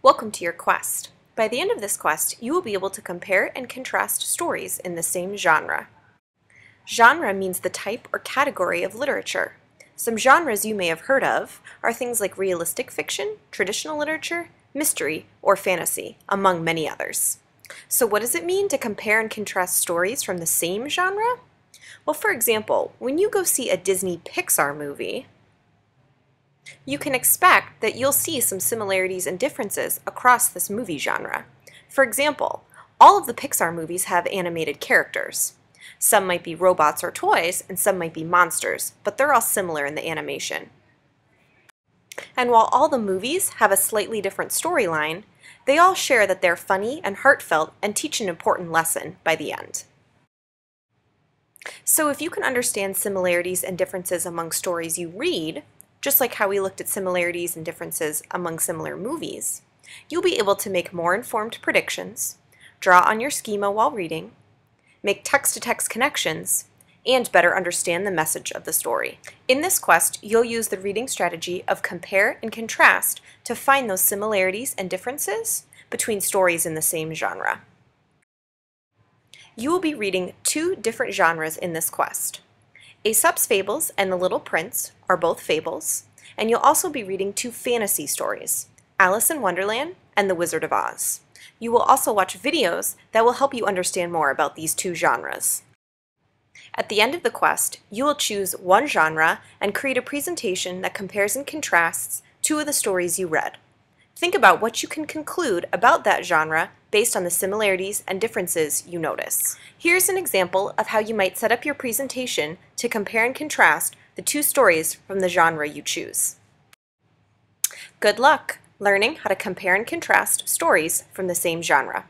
Welcome to your quest. By the end of this quest, you will be able to compare and contrast stories in the same genre. Genre means the type or category of literature. Some genres you may have heard of are things like realistic fiction, traditional literature, mystery, or fantasy, among many others. So what does it mean to compare and contrast stories from the same genre? Well, for example, when you go see a Disney Pixar movie, you can expect that you'll see some similarities and differences across this movie genre. For example, all of the Pixar movies have animated characters. Some might be robots or toys, and some might be monsters, but they're all similar in the animation. And while all the movies have a slightly different storyline, they all share that they're funny and heartfelt and teach an important lesson by the end. So if you can understand similarities and differences among stories you read, just like how we looked at similarities and differences among similar movies, you'll be able to make more informed predictions, draw on your schema while reading, make text-to-text connections, and better understand the message of the story. In this quest, you'll use the reading strategy of compare and contrast to find those similarities and differences between stories in the same genre. You will be reading two different genres in this quest. Aesop's Fables and The Little Prince are both fables, and you'll also be reading two fantasy stories, Alice in Wonderland and The Wizard of Oz. You will also watch videos that will help you understand more about these two genres. At the end of the quest, you will choose one genre and create a presentation that compares and contrasts two of the stories you read. Think about what you can conclude about that genre based on the similarities and differences you notice. Here's an example of how you might set up your presentation to compare and contrast the two stories from the genre you choose. Good luck learning how to compare and contrast stories from the same genre.